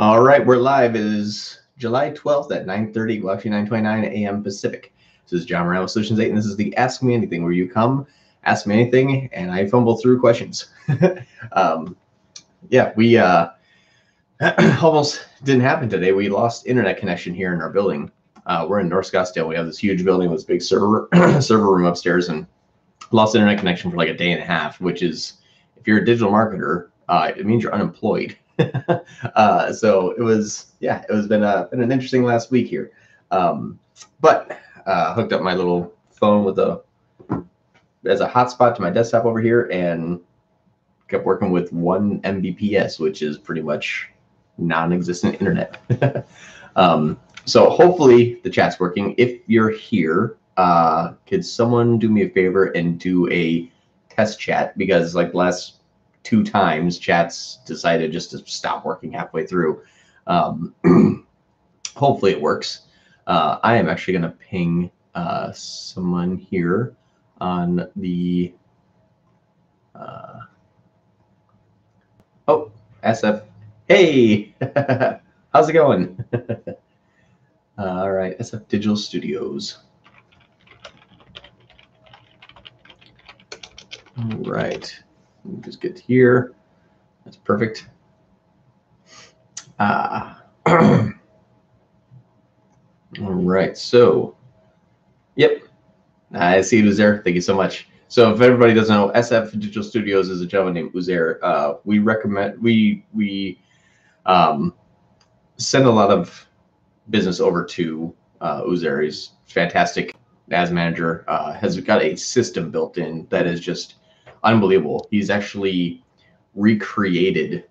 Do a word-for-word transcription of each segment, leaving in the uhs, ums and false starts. All right, we're live. It is July twelfth at nine thirty, well, actually nine twenty-nine a m Pacific. This is John Moran with Solutions eight, and this is the Ask Me Anything, where you come, ask me anything, and I fumble through questions. um, yeah, we uh, almost didn't happen today. We lost internet connection here in our building. Uh, we're in North Scottsdale. We have this huge building with this big server server room upstairs, and lost internet connection for like a day and a half, which is, if you're a digital marketer, uh, it means you're unemployed. uh, so it was, yeah, it was been, a, been an interesting last week here. Um, but uh, hooked up my little phone with a as a hotspot to my desktop over here and kept working with one M B P S, which is pretty much non-existent internet. um, so hopefully the chat's working. If you're here, uh, could someone do me a favor and do a test chat, because like last two times chats decided just to stop working halfway through. Um, hopefully it works. Uh, I am actually going to ping uh, someone here on the, uh, oh, S F. Hey, how's it going? All right, S F Digital Studios. All right. Let me just get here. That's perfect. Uh, all right. So, yep. I see Uzair. Thank you so much. So, if everybody doesn't know, S F Digital Studios is a gentleman named Uzair. Uh, we recommend we we um, send a lot of business over to uh, Uzair. He's fantastic as manager. Uh, has got a system built in that is just unbelievable. He's actually recreated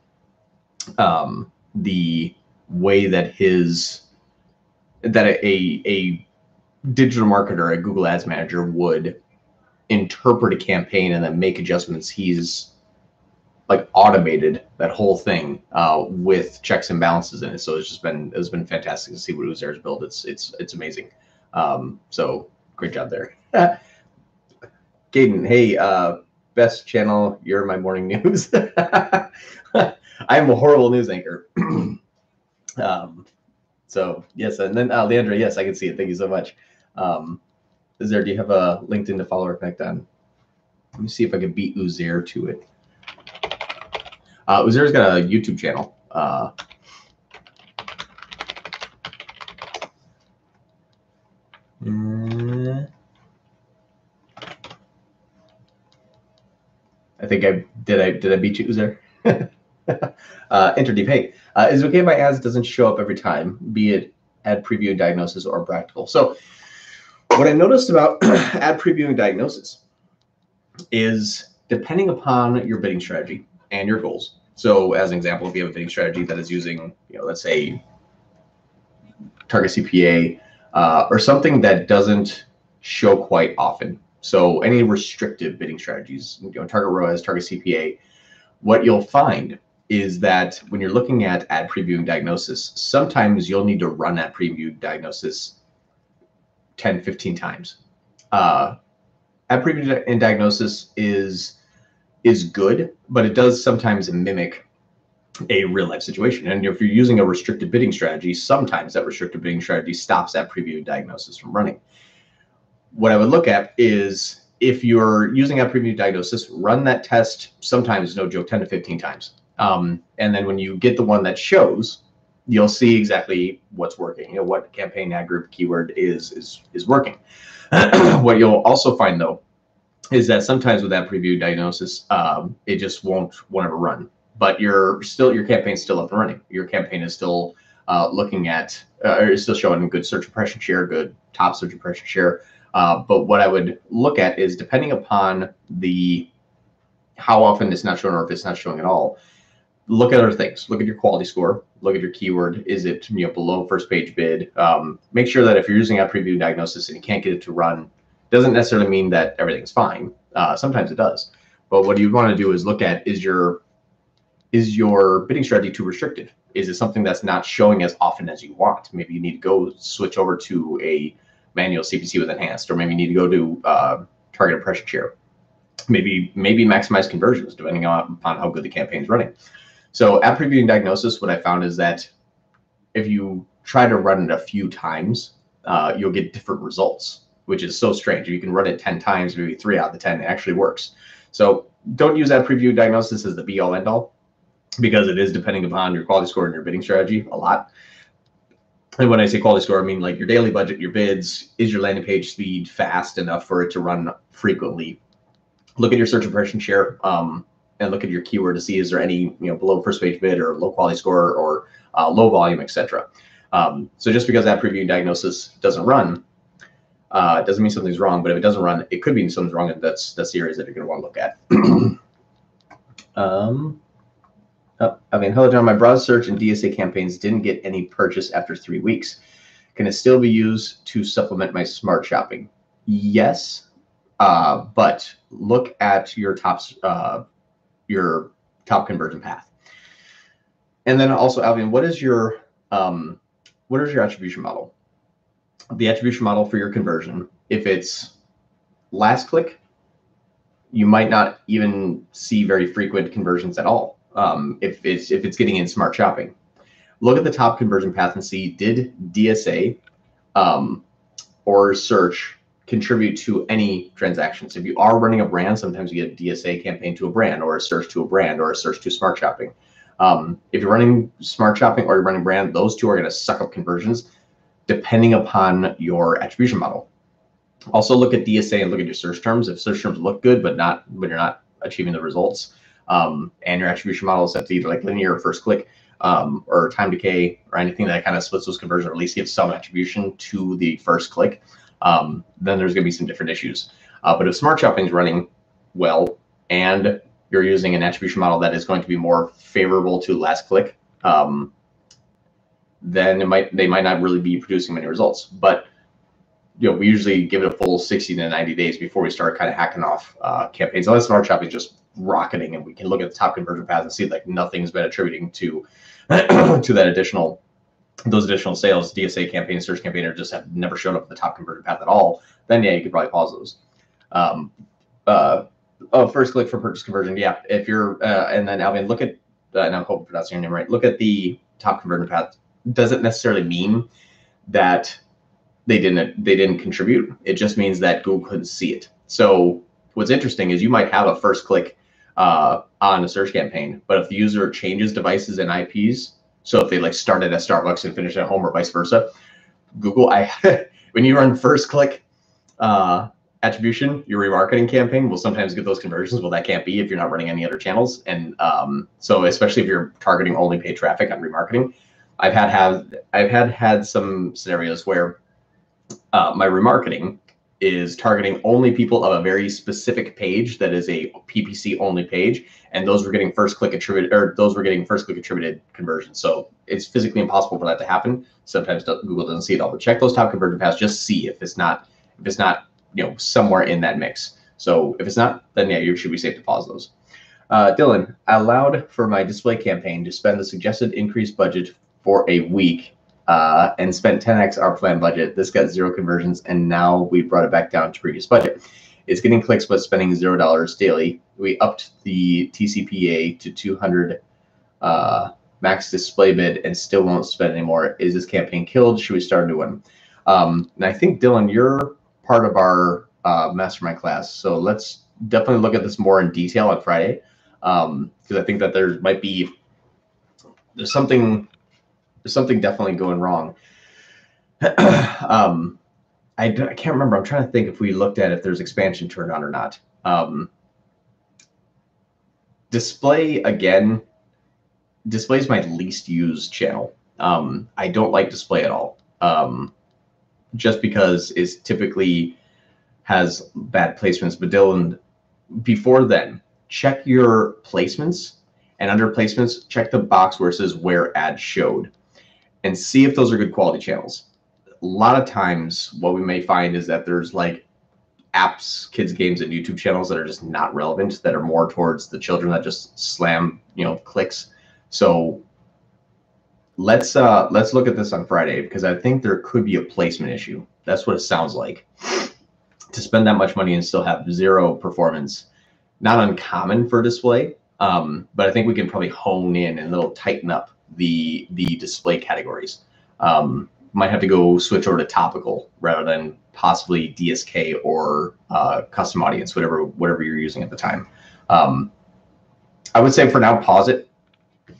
um, the way that his that a a digital marketer, a Google Ads manager, would interpret a campaign and then make adjustments. He's like automated that whole thing uh, with checks and balances in it. So it's just been it's been fantastic to see what Uzair's built. It's it's it's amazing. Um, so great job there, Caden. Hey. Uh, Best channel, you're my morning news. I'm a horrible news anchor. um, so yes, and then uh, Leandra, yes, I can see it. Thank you so much. Um, is there? Do you have a LinkedIn to follow or connect on? Let me see if I can beat Uzair to it. Uh, Uzair's got a YouTube channel. Uh, mm. I think I did. I did. I beat you, Uzair. uh, Enter deep. Hey, uh, is it okay if my ads doesn't show up every time, be it ad preview and diagnosis or practical? So, what I noticed about ad preview and diagnosis is depending upon your bidding strategy and your goals. So, as an example, if you have a bidding strategy that is using, you know, let's say target C P A uh, or something that doesn't show quite often. So any restrictive bidding strategies, you know, target R O A S, target C P A, what you'll find is that when you're looking at ad preview and diagnosis, sometimes you'll need to run that preview diagnosis ten, fifteen times. Uh, ad preview and diagnosis is, is good, but it does sometimes mimic a real life situation. And if you're using a restrictive bidding strategy, sometimes that restrictive bidding strategy stops that preview and diagnosis from running. What I would look at is if you're using a preview diagnosis, run that test sometimes, no joke, ten to fifteen times. Um, and then when you get the one that shows, you'll see exactly what's working, you know, what campaign, ad group, keyword is is is working. What you'll also find, though, is that sometimes with that preview diagnosis, um, it just won't won't ever run. But you're still your campaign's still up and running. Your campaign is still uh, looking at uh, or is still showing good search impression share, good top search impression share. Uh, but what I would look at is depending upon the how often it's not showing or if it's not showing at all, look at other things. Look at your quality score. Look at your keyword. Is it, you know, below first page bid? Um, make sure that if you're using ad preview diagnosis and you can't get it to run, doesn't necessarily mean that everything's fine. Uh, sometimes it does. But what you want to do is look at is your is your bidding strategy too restrictive? Is it something that's not showing as often as you want? Maybe you need to go switch over to a manual C P C with enhanced, or maybe you need to go to uh, target impression share. Maybe maybe maximize conversions depending on, upon how good the campaign is running. So ad preview and diagnosis, what I found is that if you try to run it a few times, uh, you'll get different results, which is so strange. You can run it ten times, maybe three out of the ten, it actually works. So don't use that preview diagnosis as the be all end all, because it is depending upon your quality score and your bidding strategy a lot. And when I say quality score, I mean like your daily budget, your bids, is your landing page speed fast enough for it to run frequently? Look at your search impression share um, and look at your keyword to see is there any, you know, below first page bid or low quality score or uh, low volume, et cetera. Um, so just because that preview diagnosis doesn't run, uh, doesn't mean something's wrong, but if it doesn't run, it could mean something's wrong, and that's, that's the areas that you're gonna wanna look at. um, Oh, I mean, hello, John. My browser search and D S A campaigns didn't get any purchase after three weeks. Can it still be used to supplement my smart shopping? Yes, uh, but look at your top, uh, your top conversion path. And then also, Alvin, what is your um, what is your attribution model? The attribution model for your conversion. If it's last click, you might not even see very frequent conversions at all. Um, if it's if it's getting in smart shopping, look at the top conversion path and see did D S A um, or search contribute to any transactions. If you are running a brand, sometimes you get a D S A campaign to a brand, or a search to a brand, or a search to smart shopping. Um, if you're running smart shopping or you're running brand, those two are going to suck up conversions, depending upon your attribution model. Also look at D S A and look at your search terms. If search terms look good but not when you're not achieving the results. Um, and your attribution model is set to either like linear or first click um, or time decay or anything that kind of splits those conversions or at least gives some attribution to the first click, um, then there's going to be some different issues. Uh, but if smart shopping is running well and you're using an attribution model that is going to be more favorable to last click, um, then it might they might not really be producing many results. But you know, we usually give it a full sixty to ninety days before we start kind of hacking off uh, campaigns. Unless smart shopping is just rocketing, and we can look at the top conversion paths and see like nothing's been attributing to to that additional those additional sales. D S A campaign, search campaign, or just have never shown up in the top conversion path at all. Then yeah, you could probably pause those. Um, uh, oh, first click for purchase conversion. Yeah, if you're uh, and then Alvin, look at uh, and I'm hoping I'm pronouncing your name right. Look at the top conversion path. Doesn't necessarily mean that they didn't they didn't contribute. It just means that Google couldn't see it. So what's interesting is you might have a first click Uh, on a search campaign, but if the user changes devices and I Ps, so if they like started at Starbucks and finished at home or vice versa, Google, I when you run first click uh, attribution, your remarketing campaign will sometimes get those conversions. Well, that can't be if you're not running any other channels, and um, so especially if you're targeting only paid traffic on remarketing, I've had have I've had had some scenarios where uh, my remarketing is targeting only people of a very specific page that is a P P C only page, and those were getting first click attributed, or those were getting first click attributed conversions. So it's physically impossible for that to happen. Sometimes Google doesn't see it all, but check those top conversion paths. Just see if it's not if it's not you know somewhere in that mix. So if it's not, then yeah, you should be safe to pause those. Uh, Dylan, I allowed for my display campaign to spend the suggested increased budget for a week. Uh, and spent ten X our planned budget. This got zero conversions, and now we brought it back down to previous budget. It's getting clicks, but spending zero dollars daily. We upped the T C P A to two hundred uh, max display bid, and still won't spend anymore. Is this campaign killed? Should we start a new one? Um, and I think Dylan, you're part of our uh, mastermind class, so let's definitely look at this more in detail on Friday, because um, I think that there might be there's something. There's something definitely going wrong. um, I, I can't remember. I'm trying to think if we looked at if there's expansion turned on or not. Um, display, again, display is my least used channel. Um, I don't like display at all, um, just because it's typically has bad placements. But Dylan, before then, check your placements, and under placements, check the box where it says where ad showed, and see if those are good quality channels. A lot of times what we may find is that there's like apps, kids games, and YouTube channels that are just not relevant, that are more towards the children, that just slam, you know, clicks. So let's uh, let's look at this on Friday, because I think there could be a placement issue. That's what it sounds like. To spend that much money and still have zero performance, not uncommon for display, um, but I think we can probably hone in and a little tighten up the the display categories. Um, might have to go switch over to topical rather than possibly D S K or uh, custom audience, whatever whatever you're using at the time. Um, I would say for now, pause it,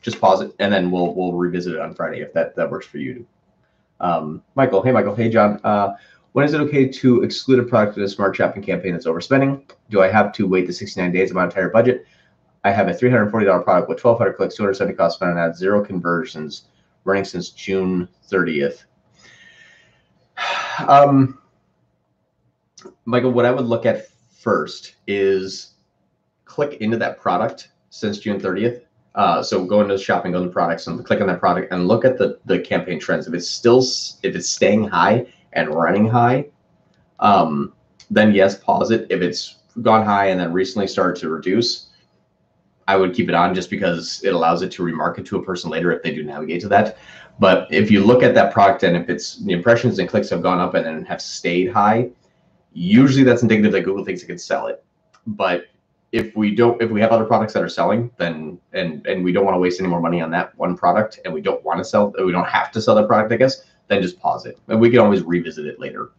just pause it, and then we'll we'll revisit it on Friday if that that works for you. Um, Michael, hey Michael, hey John. Uh, when is it okay to exclude a product in a smart shopping campaign that's overspending? Do I have to wait the sixty-nine days of my entire budget? I have a three hundred forty dollar product with twelve hundred clicks, two hundred seventy costs spent on ads, zero conversions, running since June thirtieth. Um, Michael, what I would look at first is click into that product since June thirtieth. Uh, so go into shopping, go to products, and click on that product and look at the the campaign trends. If it's still, if it's staying high and running high, um, then yes, pause it. If it's gone high and then recently started to reduce, I would keep it on just because it allows it to remarket to a person later if they do navigate to that. But if you look at that product and if it's the impressions and clicks have gone up and then have stayed high, usually that's indicative that Google thinks it can sell it. But if we don't, if we have other products that are selling, then and and we don't want to waste any more money on that one product, and we don't want to sell, we don't have to sell that product, I guess, then just pause it. And we can always revisit it later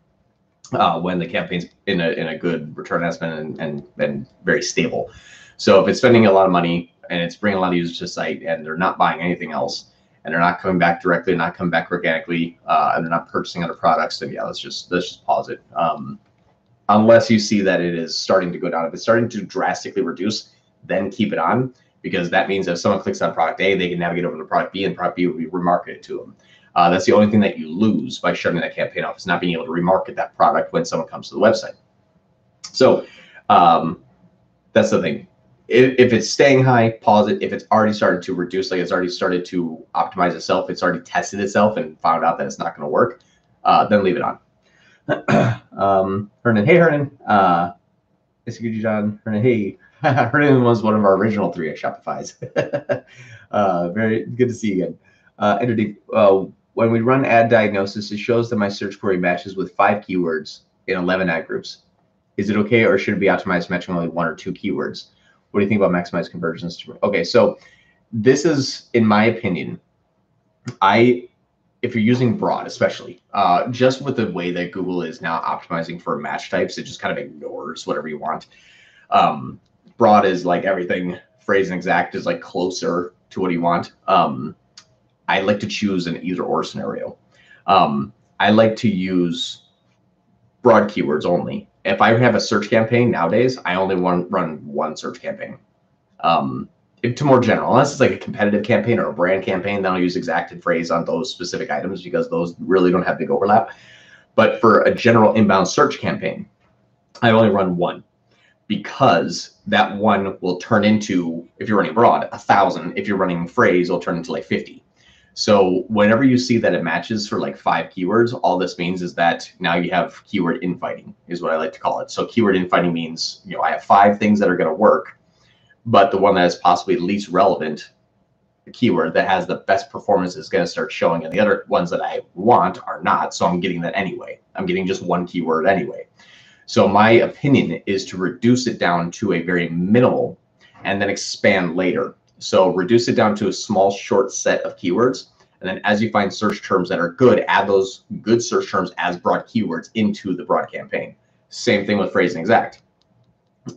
uh, when the campaign's in a in a good return on spend and and and very stable. So if it's spending a lot of money and it's bringing a lot of users to the site and they're not buying anything else and they're not coming back directly, not coming back organically, uh, and they're not purchasing other products, then yeah, let's just let's just pause it. Um, unless you see that it is starting to go down. If it's starting to drastically reduce, then keep it on, because that means if someone clicks on product A, they can navigate over to product B, and product B will be remarketed to them. Uh, that's the only thing that you lose by shutting that campaign off, is not being able to remarket that product when someone comes to the website. So um, that's the thing. If it's staying high, pause it. If it's already started to reduce, like it's already started to optimize itself, it's already tested itself and found out that it's not going to work, uh, then leave it on. um, Hernan, hey Hernan. Uh, it's good, John. Hernan, hey. Hernan was one of our original three at Shopify's. uh, very good to see you again. Uh, and, uh, when we run ad diagnosis, it shows that my search query matches with five keywords in eleven ad groups. Is it okay, or should it be optimized matching only one or two keywords? What do you think about maximize conversions? Okay, so this is, in my opinion, I, if you're using broad, especially, uh, just with the way that Google is now optimizing for match types, it just kind of ignores whatever you want. Um, broad is like everything. Phrase and exact is like closer to what you want. Um, I like to choose an either or scenario. Um, I like to use broad keywords only. If I have a search campaign nowadays, I only want run one search campaign. Um, to more general, unless it's like a competitive campaign or a brand campaign, then I'll use exact and phrase on those specific items because those really don't have big overlap. But for a general inbound search campaign, I only run one, because that one will turn into, if you're running broad, a thousand. If you're running phrase, it'll turn into like fifty. So whenever you see that it matches for like five keywords, all this means is that now you have keyword infighting, is what I like to call it. So keyword infighting means, you know, I have five things that are going to work, but the one that is possibly least relevant, the keyword that has the best performance, is going to start showing, and the other ones that I want are not. So I'm getting that anyway. I'm getting just one keyword anyway. So my opinion is to reduce it down to a very minimal and then expand later. So reduce it down to a small, short set of keywords. And then as you find search terms that are good, add those good search terms as broad keywords into the broad campaign. Same thing with phrase and exact.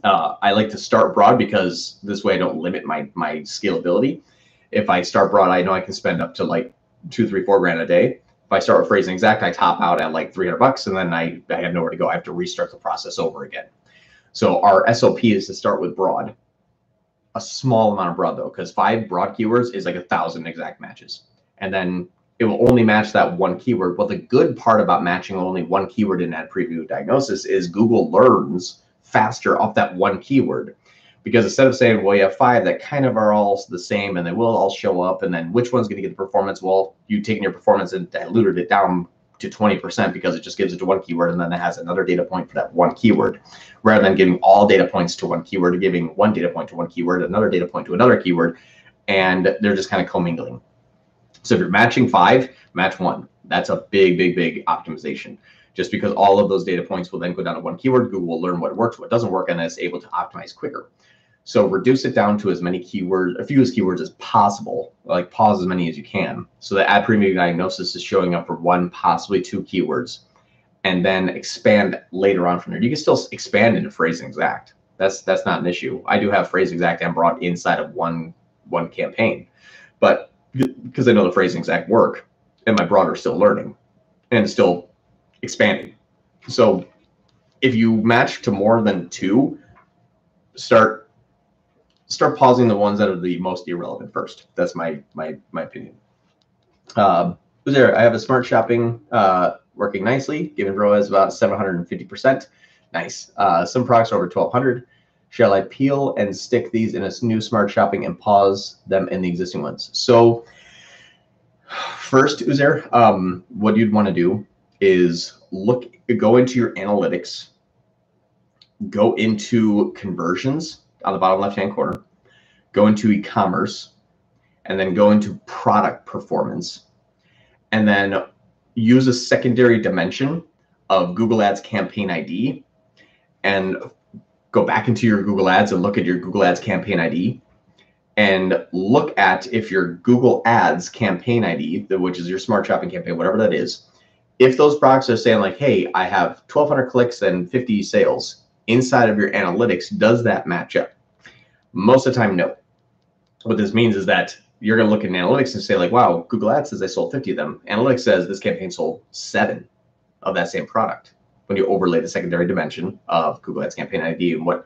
Uh, I like to start broad because this way I don't limit my, my scalability. If I start broad, I know I can spend up to like two, three, four grand a day. If I start with phrase and exact, I top out at like three hundred bucks, and then I, I have nowhere to go. I have to restart the process over again. So our S O P is to start with broad. A small amount of broad though, because five broad keywords is like a thousand exact matches. And then it will only match that one keyword. But the good part about matching only one keyword in that preview diagnosis is Google learns faster off that one keyword. Because instead of saying, well, you have five that kind of are all the same and they will all show up, and then which one's going to get the performance? Well, you've taken your performance and diluted it down to twenty percent because it just gives it to one keyword, and then it has another data point for that one keyword, rather than giving all data points to one keyword, or giving one data point to one keyword, another data point to another keyword, and they're just kind of commingling. So if you're matching five, match one. That's a big, big, big optimization, just because all of those data points will then go down to one keyword. Google will learn what works, what doesn't work, and is able to optimize quicker. So reduce it down to as many keywords, a few as keywords as possible, like pause as many as you can. So the ad premium diagnosis is showing up for one, possibly two keywords, and then expand later on from there. You can still expand into phrase exact. That's that's not an issue. I do have phrase exact and broad inside of one one campaign, but because I know the phrase exact work and my broad are still learning and still expanding. So if you match to more than two, start start pausing the ones that are the most irrelevant first. That's my my my opinion. Uh, Uzair, I have a smart shopping uh, working nicely, giving ROAS about seven hundred fifty percent. Nice. Uh, some products are over twelve hundred. Shall I peel and stick these in a new smart shopping and pause them in the existing ones? So first, Uzair, um, what you'd want to do is look, go into your analytics, go into conversions, on the bottom left-hand corner, go into e-commerce, and then go into product performance, and then use a secondary dimension of Google Ads campaign I D, and go back into your Google Ads and look at your Google Ads campaign I D, and look at if your Google Ads campaign I D, which is your smart shopping campaign, whatever that is, if those products are saying like, hey, I have twelve hundred clicks and fifty sales, inside of your analytics, does that match up? Most of the time, no. What this means is that you're going to look at analytics and say like, wow, Google Ads says I sold fifty of them. Analytics says this campaign sold seven of that same product. When you overlay the secondary dimension of Google Ads campaign I D and what,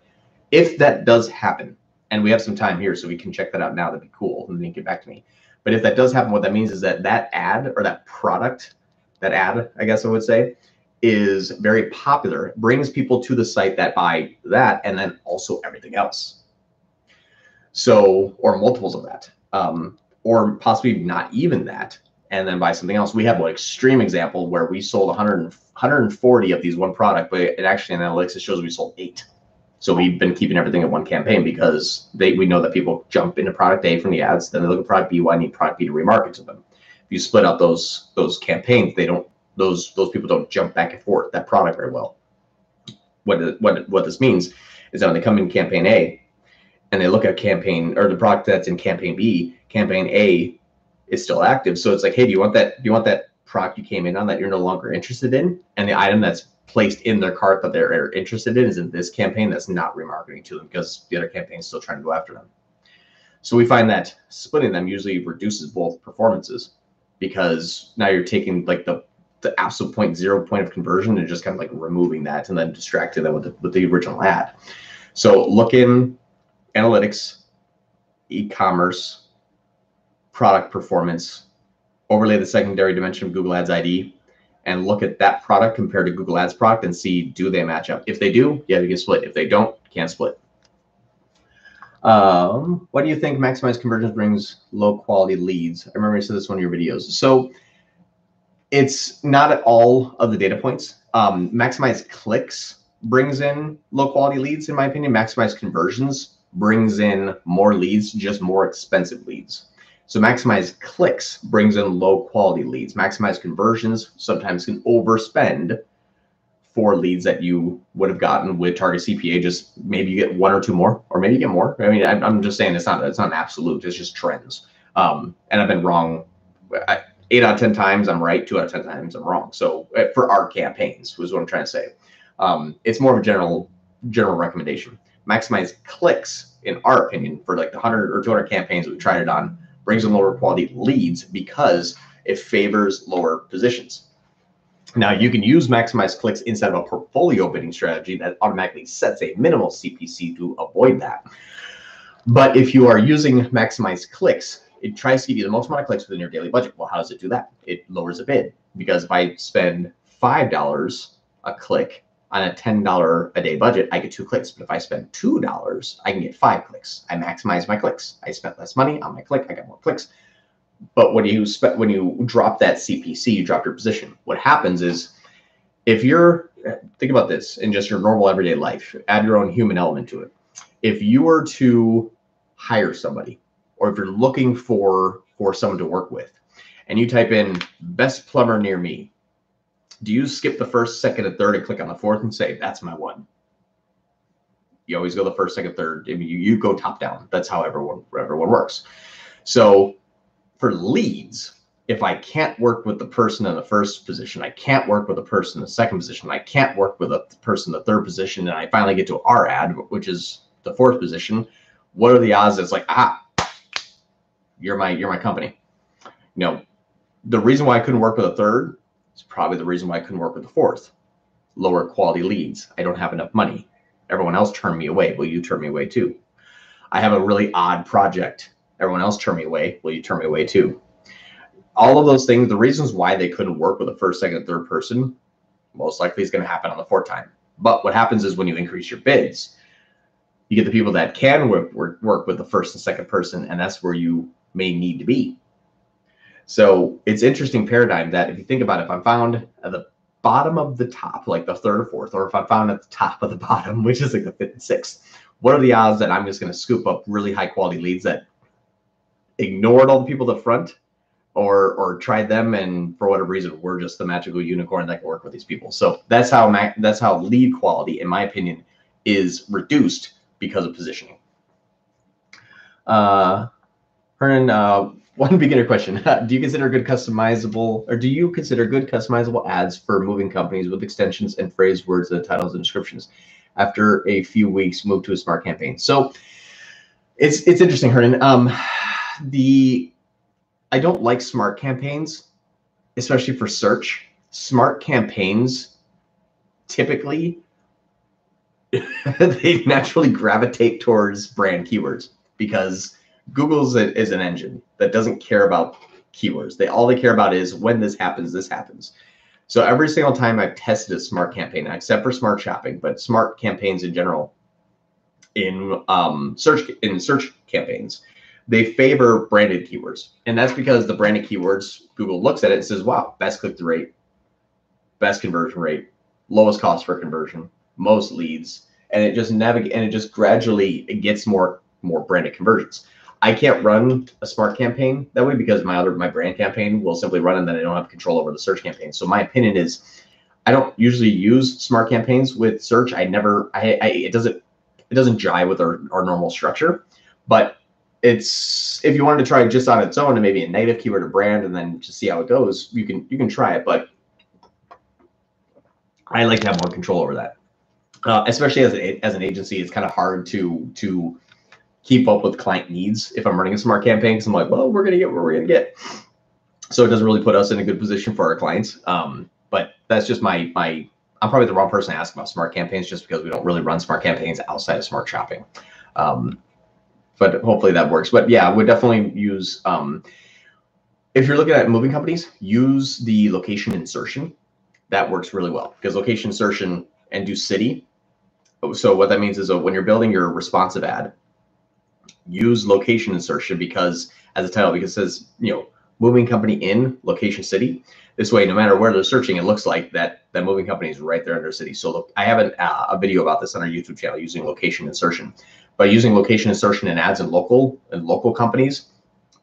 if that does happen, and we have some time here so we can check that out now, that'd be cool, and then you can get back to me. But if that does happen, what that means is that that ad or that product, that ad, I guess I would say, is very popular, brings people to the site that buy that and then also everything else. So, or multiples of that, um, or possibly not even that, and then buy something else. We have an extreme example where we sold one hundred, one hundred forty of these one product, but it actually in analytics, it shows we sold eight. So we've been keeping everything in one campaign because they, we know that people jump into product A from the ads, then they look at product B, why I need product B to remarket to them. If you split up those, those campaigns, they don't, Those those people don't jump back and forth that product very well. What what what this means is that when they come in campaign A, and they look at campaign or the product that's in campaign B, campaign A is still active. So it's like, hey, do you want that? Do you want that product you came in on that you're no longer interested in? And the item that's placed in their cart that they're interested in is in this campaign that's not remarketing to them because the other campaign is still trying to go after them. So we find that splitting them usually reduces both performances because now you're taking like the the absolute point zero point of conversion and just kind of like removing that and then distracting them with the, with the original ad. So look in analytics, e-commerce, product performance, overlay the secondary dimension of Google Ads I D, and look at that product compared to Google Ads product and see, do they match up? If they do, yeah, you can split. If they don't, can't split. Um, what do you think maximize conversions brings low quality leads? I remember you said this one of your videos. So it's not at all of the data points. Um, maximize clicks brings in low quality leads, in my opinion. Maximize conversions brings in more leads, just more expensive leads. So maximize clicks brings in low quality leads. Maximize conversions sometimes can overspend for leads that you would have gotten with target C P A. Just maybe you get one or two more, or maybe you get more. I mean, I'm, I'm just saying it's not it's not an absolute. It's just trends. Um, and I've been wrong. I, Eight out of ten times I'm right, two out of ten times I'm wrong. So for our campaigns was what I'm trying to say. Um, it's more of a general general recommendation. Maximize clicks, in our opinion, for like the one hundred or two hundred campaigns that we tried it on, brings in lower quality leads because it favors lower positions. Now you can use maximize clicks inside of a portfolio bidding strategy that automatically sets a minimal C P C to avoid that. But if you are using maximize clicks, it tries to give you the most amount of clicks within your daily budget. Well, how does it do that? It lowers a bid because if I spend five dollars a click on a ten dollars a day budget, I get two clicks. But if I spend two dollars, I can get five clicks. I maximize my clicks. I spent less money on my click. I got more clicks. But when you spend, when you drop that C P C, you drop your position. What happens is if you're, think about this in just your normal everyday life, add your own human element to it. If you were to hire somebody, or if you're looking for, for someone to work with, and you type in best plumber near me, do you skip the first, second, and third, and click on the fourth and say, that's my one? You always go the first, second, third. I mean, you, you go top down. That's how everyone, everyone works. So for leads, if I can't work with the person in the first position, I can't work with a person in the second position, I can't work with a person in the third position, and I finally get to our ad, which is the fourth position, what are the odds that it's like, ah, you're my, you're my company? You know, the reason why I couldn't work with a third is probably the reason why I couldn't work with the fourth. Lower quality leads. I don't have enough money. Everyone else turned me away. Will you turn me away too? I have a really odd project. Everyone else turned me away. Will you turn me away too? All of those things, the reasons why they couldn't work with the first, second, and third person, most likely is going to happen on the fourth time. But what happens is when you increase your bids, you get the people that can work, work, work with the first and second person, and that's where you may need to be. So it's interesting paradigm that if you think about it, if I'm found at the bottom of the top, like the third or fourth, or if I'm found at the top of the bottom, which is like the fifth and sixth, what are the odds that I'm just going to scoop up really high quality leads that ignored all the people at the front? Or, or tried them, and for whatever reason, we're just the magical unicorn that can work with these people. So that's how my, that's how lead quality, in my opinion, is reduced because of positioning. Uh, Hernan, uh, one beginner question: Do you consider good customizable, or do you consider good customizable ads for moving companies with extensions and phrase words and titles and descriptions? After a few weeks, move to a smart campaign. So it's it's interesting, Hernan. Um, the I don't like smart campaigns, especially for search. Smart campaigns, typically, they naturally gravitate towards brand keywords because Google's a, is an engine that doesn't care about keywords. They all they care about is when this happens, this happens. So every single time I've tested a smart campaign, except for smart shopping, but smart campaigns in general, in um, search in search campaigns, they favor branded keywords. And that's because the branded keywords, Google looks at it and says, wow, best click-through rate, best conversion rate, lowest cost per conversion, most leads. And it just navig- and it just gradually it gets more, more branded conversions. I can't run a smart campaign that way because my other my brand campaign will simply run and then I don't have control over the search campaign. So my opinion is I don't usually use smart campaigns with search. I never I, I it doesn't it doesn't jive with our, our normal structure, but it's if you wanted to try it just on its own and maybe a native keyword or brand and then just see how it goes, you can you can try it, but I like to have more control over that. Uh, especially as a, as an agency, it's kind of hard to to keep up with client needs if I'm running a smart campaign because I'm like, well, we're gonna get what we're gonna get. So it doesn't really put us in a good position for our clients. Um, but that's just my my I'm probably the wrong person to ask about smart campaigns just because we don't really run smart campaigns outside of smart shopping. Um, But hopefully that works. But yeah, I would definitely use, um, if you're looking at moving companies, use the location insertion. That works really well because location insertion and do city. So what that means is uh, when you're building your responsive ad, use location insertion because as a title, because it says, you know, moving company in location city. This way, no matter where they're searching, it looks like that that moving company is right there in their city. So look, I have an, uh, a video about this on our YouTube channel using location insertion. By using location insertion in ads and local and local companies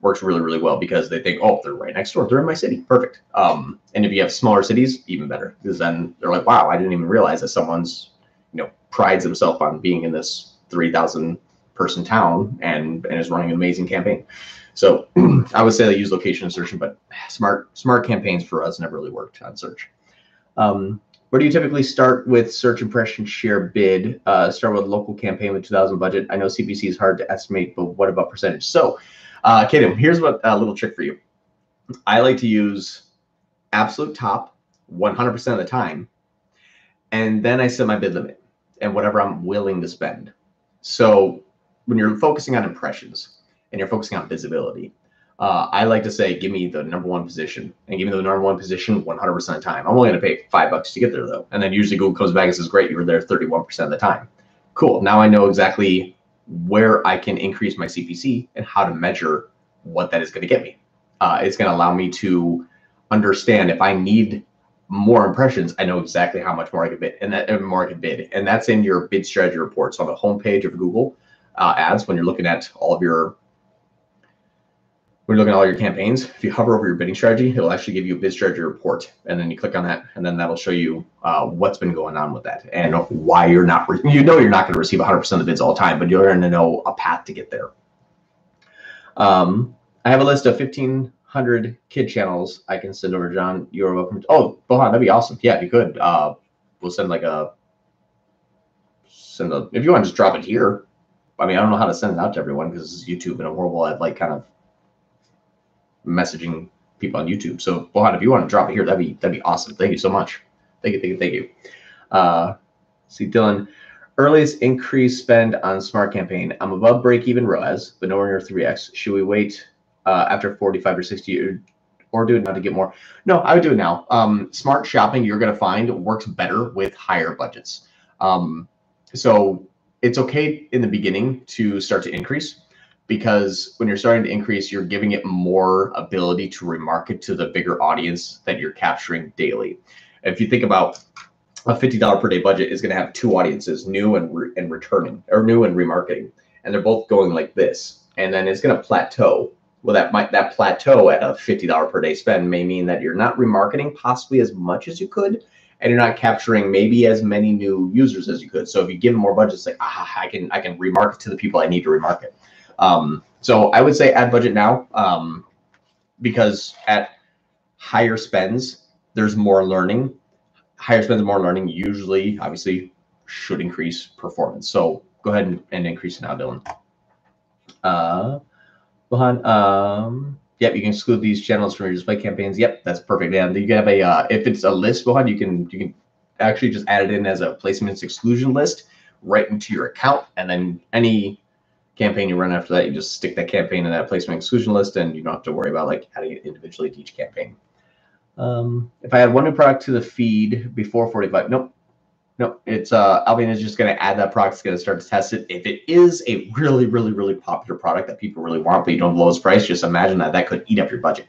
works really, really well because they think, oh, they're right next door. They're in my city. Perfect. Um, and if you have smaller cities, even better because then they're like, wow, I didn't even realize that someone's, you know, prides himself on being in this three thousand person town and, and is running an amazing campaign. So I would say they use location insertion, but smart, smart campaigns for us never really worked on search. Um, Where do you typically start with search impression share bid? Uh, start with local campaign with two thousand budget. I know C P C is hard to estimate, but what about percentage? So, uh, Kaden, here's what a uh, little trick for you. I like to use absolute top one hundred percent of the time, and then I set my bid limit and whatever I'm willing to spend. So when you're focusing on impressions and you're focusing on visibility, Uh, I like to say, give me the number one position and give me the number one position one hundred percent of the time. I'm only going to pay five bucks to get there, though. And then usually Google comes back and says, great, you were there thirty-one percent of the time. Cool. Now I know exactly where I can increase my C P C and how to measure what that is going to get me. Uh, it's going to allow me to understand if I need more impressions, I know exactly how much more I can bid and that and more I can bid. And that's in your bid strategy reports on the homepage of Google uh, Ads when you're looking at all of your We're looking at all your campaigns. If you hover over your bidding strategy, it'll actually give you a bid strategy report. And then you click on that, and then that'll show you uh, what's been going on with that and why you're not, you know, you're not going to receive one hundred percent of the bids all the time, but you're going to know a path to get there. Um, I have a list of fifteen hundred kid channels I can send over, John. You're welcome. To, oh, Bohan, that'd be awesome. Yeah, if you could, uh, we'll send like a, send a, if you want to just drop it here. I mean, I don't know how to send it out to everyone because this is YouTube and I'm horrible at like kind of messaging people on YouTube. So Bohan, if you want to drop it here, that'd be that'd be awesome. Thank you so much. Thank you, thank you, thank you. Uh, see, Dylan, earliest increase spend on smart campaign. I'm above break even R O A S, but nowhere near three X. Should we wait uh, after forty-five or sixty or, or do it now to get more? No, I would do it now. Um, smart shopping, you're gonna find, works better with higher budgets. Um, so it's okay in the beginning to start to increase, because when you're starting to increase, you're giving it more ability to remarket to the bigger audience that you're capturing daily. If you think about a fifty dollar per day budget is going to have two audiences, new and, re and returning, or new and remarketing. And they're both going like this. And then it's going to plateau. Well, that might that plateau at a fifty dollar per day spend may mean that you're not remarketing possibly as much as you could, and you're not capturing maybe as many new users as you could. So if you give them more budgets, like, ah, I can, I can remarket to the people I need to remarket. Um, so I would say ad budget now, um, because at higher spends, there's more learning, higher spends, more learning usually obviously should increase performance. So go ahead and, and increase it now, Dylan. Uh, Bohan, um, yep. You can exclude these channels from your display campaigns. Yep. That's perfect. And you can have a, uh, if it's a list, Bohan, you can, you can actually just add it in as a placements exclusion list right into your account. And then any campaign you run after that, you just stick that campaign in that placement exclusion list, and you don't have to worry about like adding it individually to each campaign. Um, if I add one new product to the feed before forty-five, nope, nope. It's uh, Albion is just going to add that product. It's going to start to test it. If it is a really, really, really popular product that people really want, but you don't have the lowest price, just imagine that that could eat up your budget.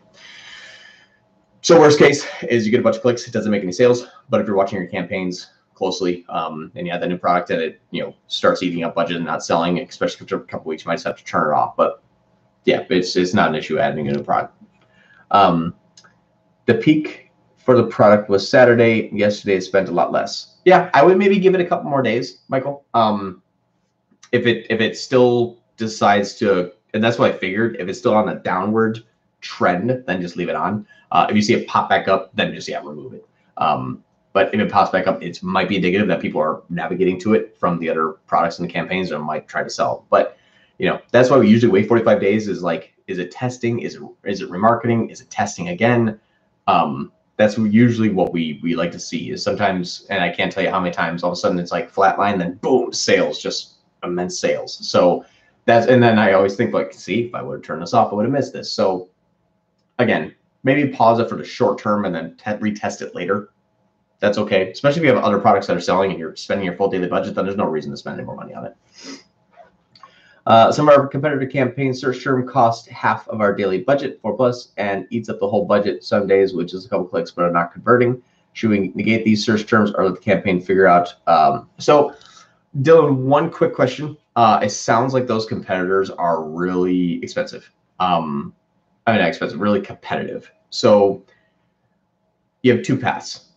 So worst case is you get a bunch of clicks. It doesn't make any sales, but if you're watching your campaigns closely, um, and you add the new product and it, you know, starts eating up budget and not selling, especially after a couple weeks, you might just have to turn it off. But yeah, it's, it's not an issue adding a new product. Um, the peak for the product was Saturday. Yesterday, it spent a lot less. Yeah, I would maybe give it a couple more days, Michael. Um, if it, if it still decides to, and that's what I figured, if it's still on a downward trend, then just leave it on. Uh, if you see it pop back up, then just, yeah, remove it. Um, But if it pops back up, it might be indicative that people are navigating to it from the other products in the campaigns and might try to sell. But, you know, that's why we usually wait forty-five days. Is like, is it testing? Is it, is it remarketing? Is it testing again? Um, that's usually what we, we like to see is sometimes, and I can't tell you how many times all of a sudden it's like flatline, then boom, sales, just immense sales. So that's, and then I always think like, see, if I would have turned this off, I would have missed this. So again, maybe pause it for the short term and then retest it later. That's okay, especially if you have other products that are selling and you're spending your full daily budget, then there's no reason to spend any more money on it. Uh, some of our competitor campaign search term costs half of our daily budget, four plus, and eats up the whole budget some days, which is a couple clicks, but are not converting. Should we negate these search terms or let the campaign figure out? Um, so, Dylan, one quick question. Uh, it sounds like those competitors are really expensive. Um, I mean, not expensive, really competitive. So you have two paths.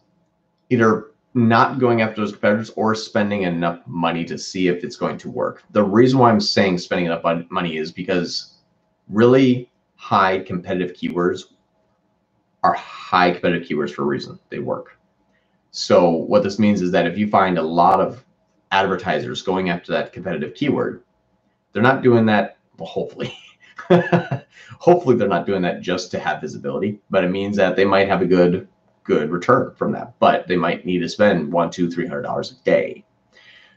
Either not going after those competitors or spending enough money to see if it's going to work. The reason why I'm saying spending enough money is because really high competitive keywords are high competitive keywords for a reason. They work. So what this means is that if you find a lot of advertisers going after that competitive keyword, they're not doing that, well, hopefully. Hopefully they're not doing that just to have visibility, but it means that they might have a good good return from that, but they might need to spend one, two, three hundred dollars a day.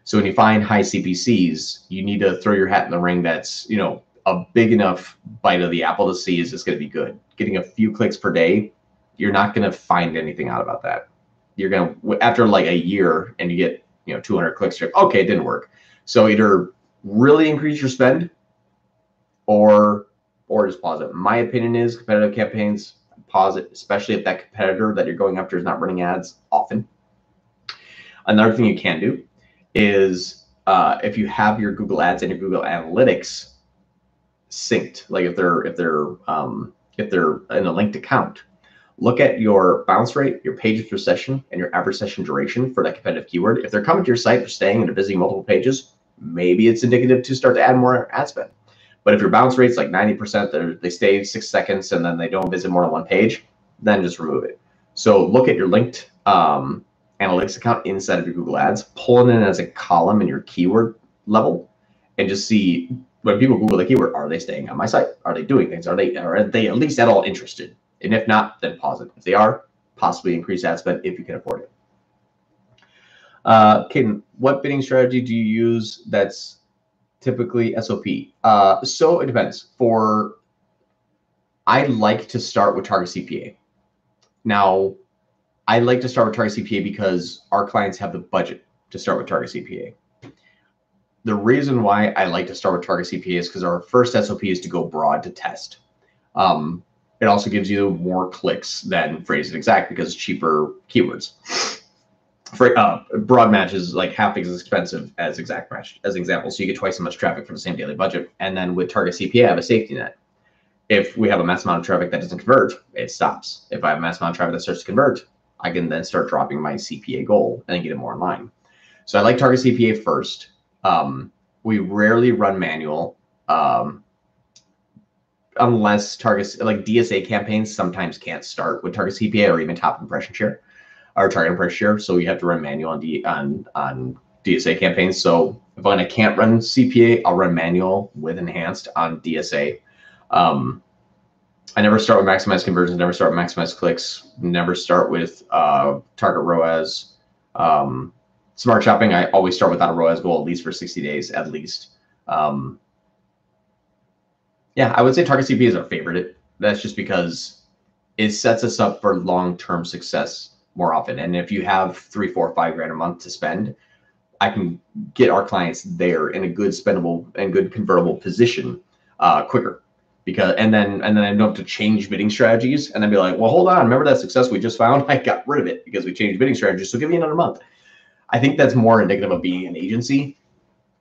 So when you find high C P Cs, you need to throw your hat in the ring. That's, you know, a big enough bite of the apple to see is this going to be good. Getting a few clicks per day, you're not going to find anything out about that. You're going to, after like a year and you get, you know, two hundred clicks, you're like, okay, it didn't work. So either really increase your spend or, or just pause it. My opinion is competitive campaigns, pause it, especially if that competitor that you're going after is not running ads often. Another thing you can do is uh, if you have your Google Ads and your Google Analytics synced, like if they're if they're um, if they're in a linked account. Look at your bounce rate, your pages per session, and your average session duration for that competitive keyword. If they're coming to your site, they're staying and they're visiting multiple pages, maybe it's indicative to start to add more ad spend. But if your bounce rate's like ninety percent, they stay six seconds and then they don't visit more than one page, then just remove it. So look at your linked um, analytics account inside of your Google Ads, pull it in as a column in your keyword level, and just see when people Google the keyword, are they staying on my site? Are they doing things? Are they, are they at least at all interested? And if not, then pause it. If they are, possibly increase ad spend if you can afford it. Uh, Caden, what bidding strategy do you use that's typically S O P? Uh, so it depends. For, I like to start with target C P A. Now, I like to start with target C P A because our clients have the budget to start with target C P A. The reason why I like to start with target C P A is because our first S O P is to go broad to test. Um, It also gives you more clicks than phrase and exact because cheaper keywords. For, uh, broad match is like half as expensive as exact match, as an example. So you get twice as much traffic for the same daily budget. And then with target C P A, I have a safety net. If we have a mass amount of traffic that doesn't convert, it stops. If I have a mass amount of traffic that starts to convert, I can then start dropping my C P A goal and get it more in line. So I like target C P A first. Um, we rarely run manual. Um, Unless targets like D S A campaigns sometimes can't start with target C P A or even top impression share or target impression share. So you have to run manual on D on, on D S A campaigns. So if I can't run C P A, I'll run manual with enhanced on D S A. Um, I never start with maximize conversions, never start with maximize clicks, never start with uh, target R O A S. Um, smart shopping, I always start without a R O A S goal, at least for sixty days at least. Um, Yeah, I would say target C P A is our favorite. That's just because it sets us up for long-term success more often. And if you have three, four, five grand a month to spend, I can get our clients there in a good spendable and good convertible position uh, quicker. Because and then and then I don't have to change bidding strategies and then be like, well, hold on, remember that success we just found? I got rid of it because we changed bidding strategies. So give me another month. I think that's more indicative of being an agency.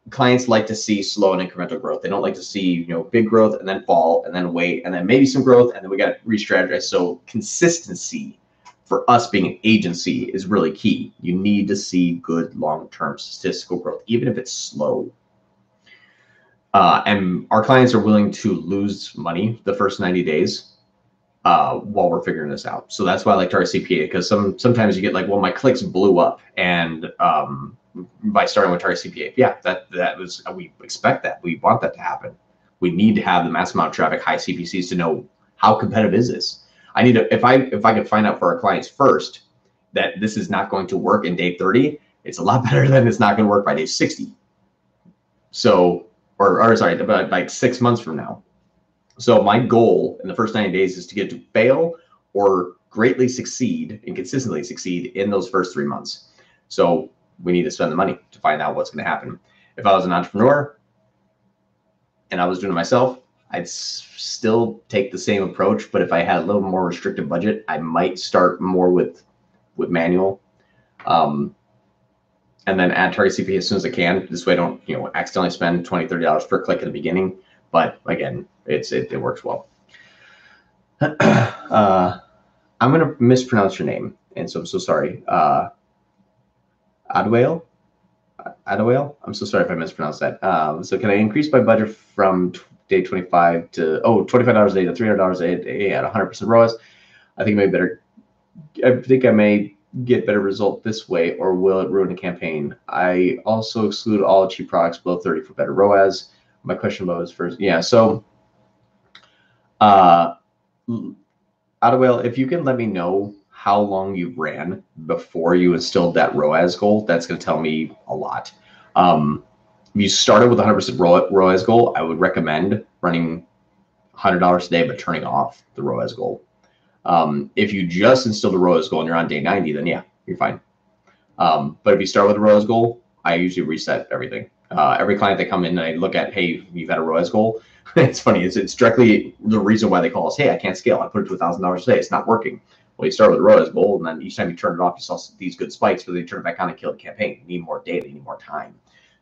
Clients like to see slow and incremental growth. They don't like to see, you know, big growth and then fall and then wait and then maybe some growth and then we got to re-strategize. So consistency for us being an agency is really key. You need to see good long-term statistical growth, even if it's slow. Uh, and our clients are willing to lose money the first ninety days uh, while we're figuring this out. So that's why I like target C P A, because some sometimes you get like, well, my clicks blew up and um, by starting with target C P A. Yeah, that that was, we expect that. We want that to happen. We need to have the mass amount of traffic, high C P Cs to know how competitive is this. I need to, if I if I could find out for our clients first that this is not going to work in day thirty, it's a lot better than it's not going to work by day sixty. So, or, or sorry, about like six months from now. So my goal in the first ninety days is to get to fail or greatly succeed and consistently succeed in those first three months. So we need to spend the money to find out what's going to happen. If I was an entrepreneur and I was doing it myself, I'd still take the same approach. But if I had a little more restricted budget, I might start more with, with manual, um, and then add target C P A as soon as I can. This way I don't, you know, accidentally spend twenty, thirty dollars per click at the beginning. But again, it's, it, it works well. uh, I'm going to mispronounce your name. And so I'm so sorry. Uh, Adwale? Adwale? I'm so sorry if I mispronounced that. Um, so can I increase my budget from day twenty-five to, oh, twenty-five dollars a day to three hundred dollars a day at one hundred percent R O A S? I think I may better, I think I may get better result this way, or will it ruin a campaign? I also exclude all cheap products below thirty for better R O A S. My question was first, yeah, so uh, Adwale, if you can let me know how long you ran before you instilled that R O A S goal, that's going to tell me a lot. Um, if you started with one hundred percent R O A S goal, I would recommend running one hundred dollars a day, but turning off the R O A S goal. Um, if you just instilled a R O A S goal and you're on day ninety, then yeah, you're fine. Um, but if you start with a R O A S goal, I usually reset everything. Uh, every client that come in and I look at, hey, you've had a R O A S goal. It's funny. It's, it's directly the reason why they call us. Hey, I can't scale. I put it to one thousand dollars a day. It's not working. Well, you start with R O A S goal, and then each time you turn it off, you saw these good spikes, but then you turn it back on and kill the campaign. You need more data, you need more time.